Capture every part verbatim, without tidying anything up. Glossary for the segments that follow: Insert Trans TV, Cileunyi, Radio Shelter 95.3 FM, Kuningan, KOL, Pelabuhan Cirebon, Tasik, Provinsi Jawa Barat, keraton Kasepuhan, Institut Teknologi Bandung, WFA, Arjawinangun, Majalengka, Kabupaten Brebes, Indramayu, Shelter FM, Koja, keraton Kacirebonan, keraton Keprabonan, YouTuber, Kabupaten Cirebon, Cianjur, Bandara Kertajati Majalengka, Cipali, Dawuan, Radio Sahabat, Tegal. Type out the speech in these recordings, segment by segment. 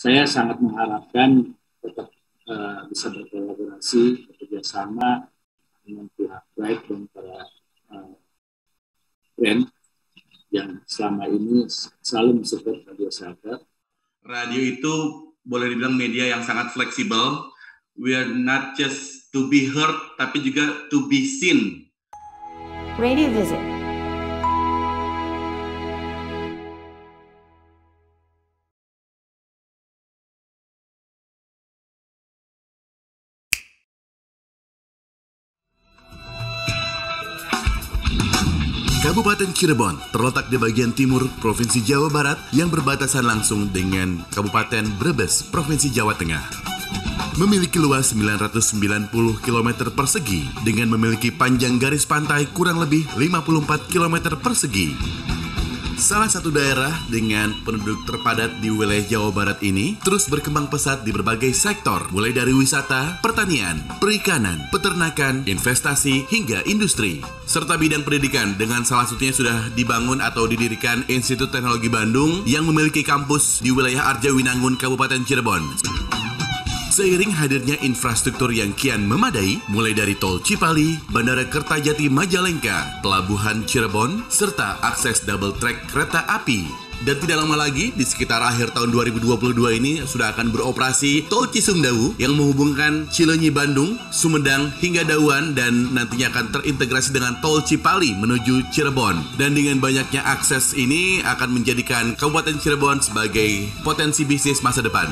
saya sangat mengharapkan tetap uh, bisa berkolaborasi, bekerja sama dengan pihak baik dan para uh, brand yang selama ini selalu mensupport Radio Sahabat. Radio itu boleh dibilang media yang sangat fleksibel. We are not just to be heard, tapi juga to be seen. Radio Visit. Kabupaten Cirebon terletak di bagian timur Provinsi Jawa Barat yang berbatasan langsung dengan Kabupaten Brebes, Provinsi Jawa Tengah. Memiliki luas sembilan ratus sembilan puluh kilometer persegi dengan memiliki panjang garis pantai kurang lebih lima puluh empat kilometer persegi. Salah satu daerah dengan penduduk terpadat di wilayah Jawa Barat ini terus berkembang pesat di berbagai sektor, mulai dari wisata, pertanian, perikanan, peternakan, investasi, hingga industri. Serta bidang pendidikan, dengan salah satunya sudah dibangun atau didirikan Institut Teknologi Bandung yang memiliki kampus di wilayah Arjawinangun, Kabupaten Cirebon. Seiring hadirnya infrastruktur yang kian memadai, mulai dari tol Cipali, Bandara Kertajati Majalengka, Pelabuhan Cirebon, serta akses double track kereta api. Dan tidak lama lagi, di sekitar akhir tahun dua ribu dua puluh dua ini sudah akan beroperasi tol Cisumdawu yang menghubungkan Cileunyi Bandung, Sumedang, hingga Dawuan, dan nantinya akan terintegrasi dengan tol Cipali menuju Cirebon. Dan dengan banyaknya akses ini akan menjadikan Kabupaten Cirebon sebagai potensi bisnis masa depan.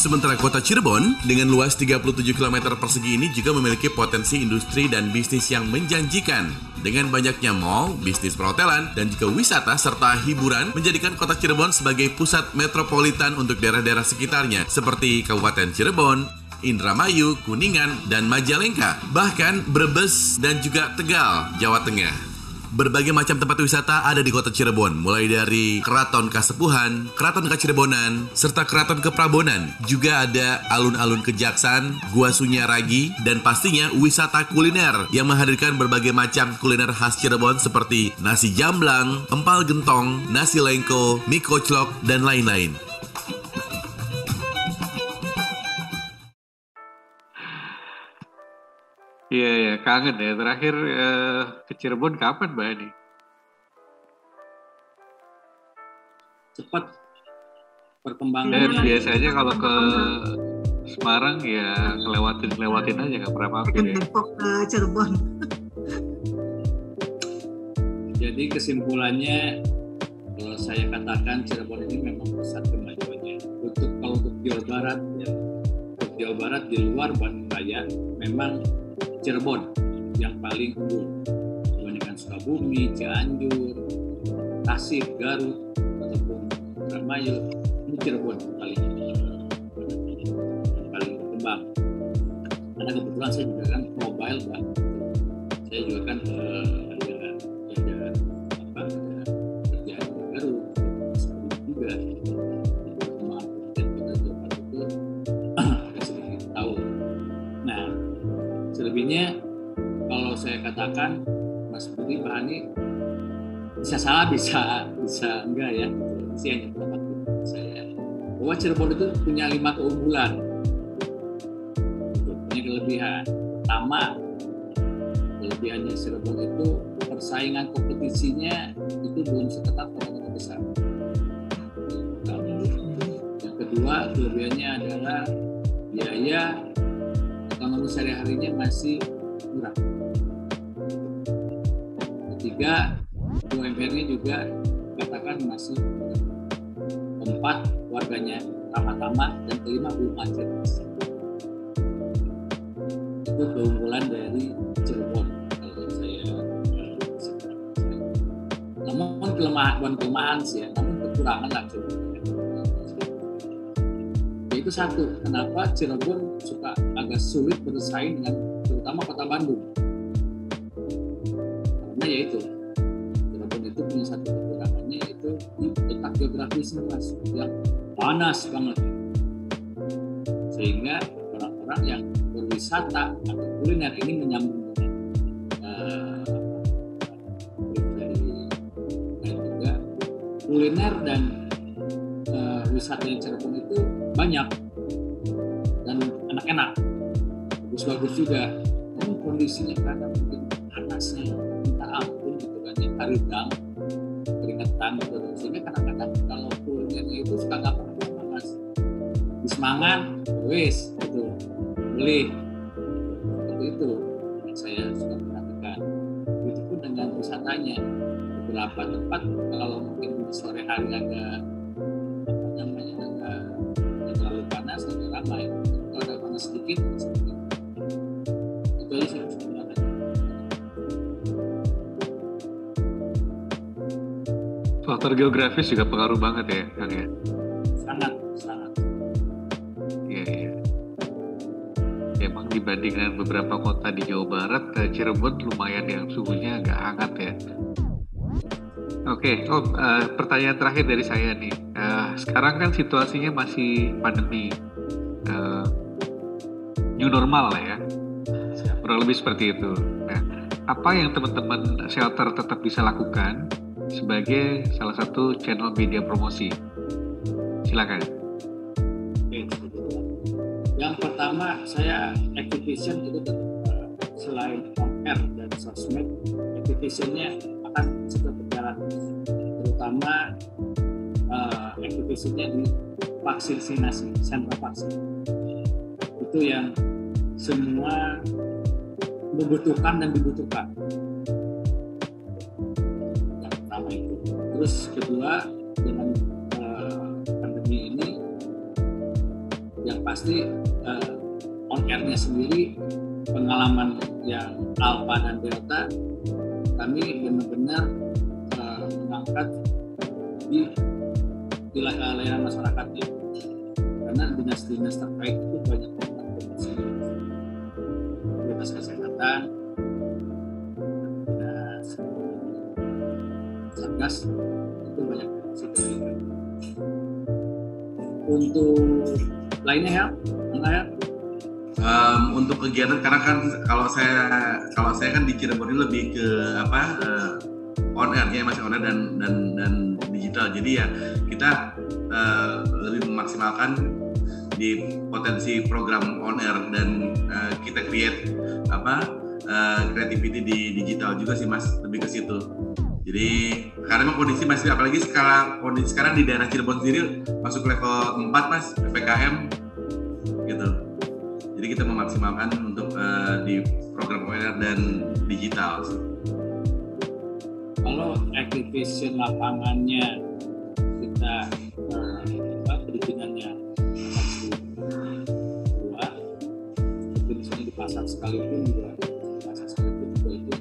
Sementara kota Cirebon dengan luas tiga puluh tujuh kilometer persegi ini juga memiliki potensi industri dan bisnis yang menjanjikan. Dengan banyaknya mall, bisnis perhotelan, dan juga wisata serta hiburan menjadikan kota Cirebon sebagai pusat metropolitan untuk daerah-daerah sekitarnya seperti Kabupaten Cirebon, Indramayu, Kuningan, dan Majalengka, bahkan Brebes dan juga Tegal, Jawa Tengah. Berbagai macam tempat wisata ada di kota Cirebon, mulai dari keraton Kasepuhan, keraton Kacirebonan, serta keraton Keprabonan. Juga ada alun-alun Kejaksan, Gua Sunyaragi, dan pastinya wisata kuliner yang menghadirkan berbagai macam kuliner khas Cirebon seperti nasi jamblang, empal gentong, nasi lengko, mie koclok, dan lain-lain. Iya, yeah, yeah, kangen ya. Terakhir uh, ke Cirebon kapan, Mbak Ani? Cepat perkembangan. Dan biasanya kalau ke Semarang ya kelewatin-kelewatin aja, nggak pernah mampir ya. Depok ke Cirebon. Jadi kesimpulannya, kalau saya katakan Cirebon ini memang pusat kemajuannya. Untuk kalau untuk Jawa Barat, ya, untuk Jawa Barat di luar Bandung Raya, memang Cirebon yang paling unggul dibandingkan Sukabumi, Cianjur, Tasik, Garut, ataupun Termayo. Ini Cirebon paling paling berkembang. Karena kebetulan saya juga kan mobile, Pak. Saya juga kan eh, ada ada apa kerjaan di Garut, Sukabumi juga. Maaf, dan kita juga itu agak sedikit tahu. Nah. Selebihnya, kalau saya katakan, Mas Budi, Pak Ani, bisa salah, bisa, bisa enggak ya. Saya hanya pendapat saya. Bahwa Cirebon itu punya lima keunggulan, punya kelebihan. Pertama, kelebihannya Cirebon itu persaingan kompetisinya itu belum seketat kota-kota besar. Yang kedua, kelebihannya adalah biaya ekonomi sehari-harinya masih murah. Ketiga, U M R-nya juga katakan masih murah. Keempat, warganya ramah-tamah, dan kelima belum macet. Itu keunggulan dari Cirebon kalau saya sebutkan. Namun kelemahan, kelemahan sih ya, namun kekurangan lah Cirebon. Itu satu, kenapa Cirebon suka agak sulit bersaing dengan terutama kota Bandung, karena yaitu Cirebon itu punya satu kekurangannya, yaitu letak geografisnya mas yang panas banget, sehingga orang-orang yang berwisata atau kuliner ini menyambung dengan uh, kuliner dan uh, wisata di Cirebon itu banyak dan enak-enak, bagus-bagus juga. Dan kondisinya kadang mungkin panasnya minta ampun gitu kan, yang taridang keringetan gitu. Sehingga kadang-kadang kalau kulinernya itu suka nggak pernah panas, semangat, wis gitu, beli seperti itu yang saya suka perhatikan. Begitupun dengan wisatanya, beberapa tempat kalau mungkin di sore hari agak apa namanya agak terlalu panas, agak ramai. Kalau ada panas sedikit, sedikit. Itu aja saya harus mengatakan. Faktor geografis juga pengaruh banget ya, Kang ya. Sangat, sangat. Iya iya. Emang dibanding dengan beberapa kota di Jawa Barat, Cirebon lumayan yang suhunya agak hangat ya. Oke, okay. oh, uh, pertanyaan terakhir dari saya nih. Uh, sekarang kan situasinya masih pandemi, uh, new normal lah ya, kurang lebih seperti itu. Nah, apa yang teman-teman shelter tetap bisa lakukan sebagai salah satu channel media promosi? Silakan. Oke, yang pertama saya activation itu tetap uh, selain on air dan sosmed, activationnya akan sudah berjalan, terutama uh, aktivasinya di vaksinasi, sentra vaksin itu yang semua membutuhkan dan dibutuhkan. Yang pertama itu. Terus kedua, dengan uh, pandemi ini yang pasti uh, on airnya sendiri, pengalaman yang alpha dan delta kami benar-benar uh, mengangkat di, di layanan masyarakatnya, karena dinas-dinas terkait itu banyak promosi dinas kesehatan, dinas satgas itu banyak promosi. Untuk lainnya ya, lainnya. Um, untuk kegiatan, karena kan kalau saya kalau saya kan di Cirebon ini lebih ke apa uh, on air ya, masih on air dan dan dan digital. Jadi ya kita uh, lebih memaksimalkan di potensi program on air dan uh, kita create apa uh, creativity di digital juga sih Mas, lebih ke situ. Jadi karena memang kondisi masih, apalagi skala kondisi sekarang di daerah Cirebon sendiri masuk level empat Mas, P P K M gitu. Jadi kita memaksimalkan untuk uh, di program webinar dan digital. Kalau activation lapangannya kita uh, perizinannya satu, dua, activation di pasar sekalipun juga, pasar sekalipun juga itu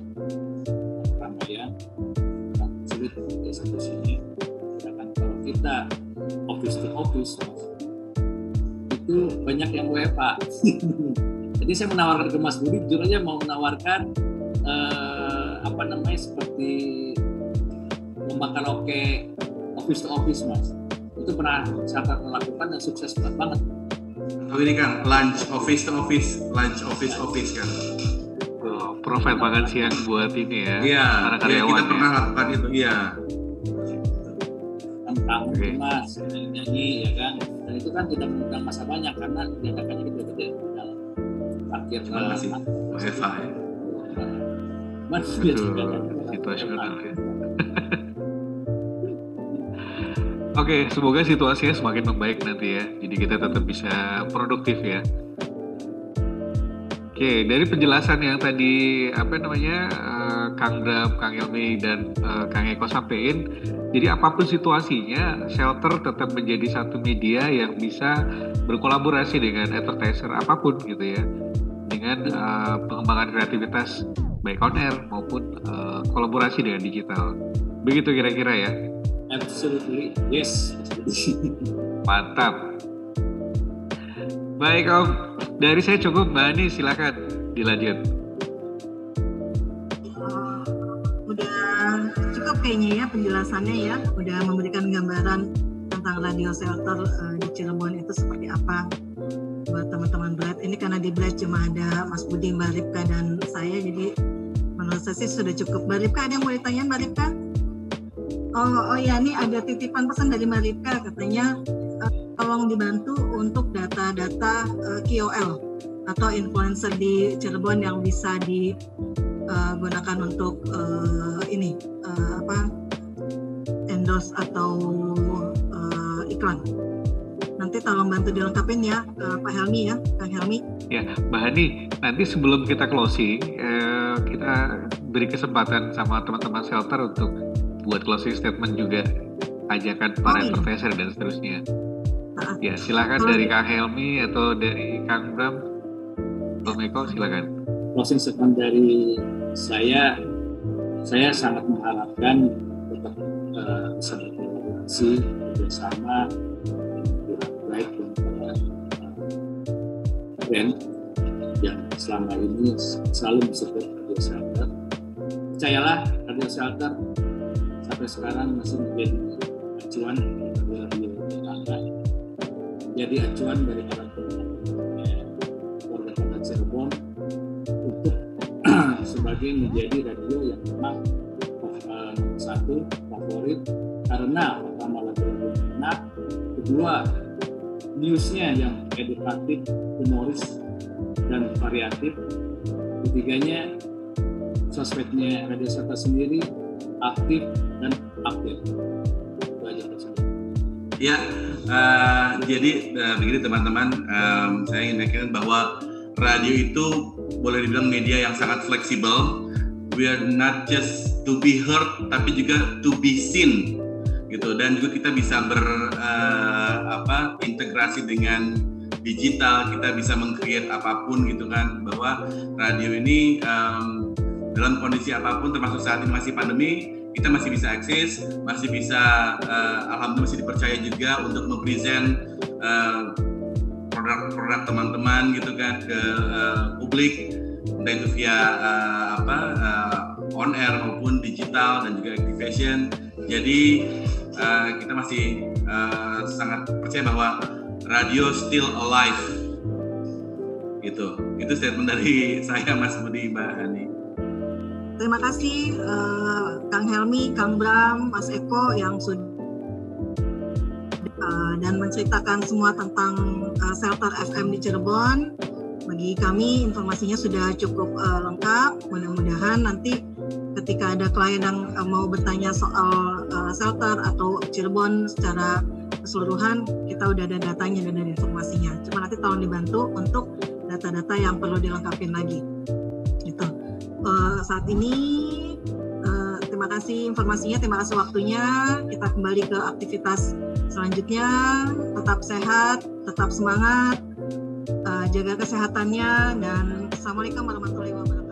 ramaian, tak sulit eksekusinya. Sedangkan kalau kita office to office itu banyak yang W F A. Jadi saya menawarkan ke Mas Budi, jujur aja mau menawarkan uh, apa namanya seperti lomba karaoke office to office Mas. Itu pernah saya lakukan dan sukses banget. Tahu ini kan lunch office to office, lunch office ya. Office kan. Oh, profit banget sih yang buat ini ya. Iya. Ya, kita pernah lakukan itu. Iya. Tentang okay. Mas nyanyi ya kan. Dan itu kan tidak mengundang masa banyak karena diadakannya di gede-gede dalam parkir dalam masih W F A ya. Mas dia juga situasional ya. Oke, semoga situasinya semakin membaik nanti ya. Jadi kita tetap bisa produktif ya. Oke, dari penjelasan yang tadi apa namanya uh, Kang Dram, Kang Ilmi dan uh, Kang Eko sampein. Jadi apapun situasinya, shelter tetap menjadi satu media yang bisa berkolaborasi dengan advertiser apapun gitu ya, dengan uh, pengembangan kreativitas baik on air maupun uh, kolaborasi dengan digital. Begitu kira-kira ya? Absolutely, yes. Mantap. Baik Om, dari saya cukup. Mbak Ani silakan dilanjut. Udah cukup kayaknya ya penjelasannya ya, udah memberikan gambaran tentang radio shelter uh, di Cirebon itu seperti apa buat teman-teman Bright. Ini karena di Bright cuma ada Mas Budi, Mbak Ripka dan saya, jadi menurut saya sih sudah cukup. Mbak Ripka ada yang mau ditanyain Mbak Ripka? oh, oh ya, ini ada titipan pesan dari Mbak Ripka, katanya uh, tolong dibantu untuk data-data uh, K O L atau influencer di Cirebon yang bisa digunakan untuk uh, ini uh, apa endorse atau uh, iklan. Nanti tolong bantu dilengkapin ya, uh, Pak Helmi ya, Pak Helmi. Ya, Mbak Hani, nanti sebelum kita closing, eh, kita beri kesempatan sama teman-teman shelter untuk buat closing statement juga, ajakan para advertiser dan seterusnya. Uh, ya, silakan dari Kang Helmi atau dari Kang Bram, Bang Eko, silakan. Closing statement dari saya, saya sangat mengharapkan tetap uh, berkolaborasi bersama. Brand yang selama ini selalu mensupport Radio Shelter. Percayalah, Radio Shelter sampai sekarang masih menjadi acuan dari orang-orang, menjadi acuan dari orang Kabupaten Cirebon untuk sebagai menjadi radio yang memang uh, satu favorit, karena pertama lagu-lagu enak, kedua newsnya yang edukatif, humoris, dan variatif. Ketiganya, sosmednya Radio Shelter sendiri aktif dan update. Itu aja. Ya, uh, jadi uh, begini teman-teman, um, saya ingin menyampaikan bahwa radio itu boleh dibilang media yang sangat fleksibel. We are not just to be heard, tapi juga to be seen, gitu. Dan juga kita bisa ber uh, apa integrasi dengan digital, kita bisa meng-create apapun gitu kan, bahwa radio ini um, dalam kondisi apapun, termasuk saat ini masih pandemi, kita masih bisa akses, masih bisa uh, alhamdulillah masih dipercaya juga untuk mempresent uh, produk-produk teman-teman gitu kan ke uh, publik, entah itu via uh, apa uh, on air maupun digital dan juga activation. Jadi uh, kita masih uh, sangat percaya bahwa radio still alive. Gitu. Itu statement dari saya, Mas Budi, Mbak Hani. Terima kasih uh, Kang Helmi, Kang Bram, Mas Eko yang sudah uh, dan menceritakan semua tentang uh, Shelter F M di Cirebon. Bagi kami informasinya sudah cukup uh, lengkap. Mudah-mudahan nanti ketika ada klien yang uh, mau bertanya soal uh, shelter atau Cirebon secara keseluruhan, kita udah ada datanya dan ada informasinya. Cuma nanti tolong dibantu untuk data-data yang perlu dilengkapin lagi. Gitu. Uh, saat ini uh, terima kasih informasinya, terima kasih waktunya. Kita kembali ke aktivitas selanjutnya. Tetap sehat, tetap semangat, uh, jaga kesehatannya, dan Assalamualaikum warahmatullahi wabarakatuh.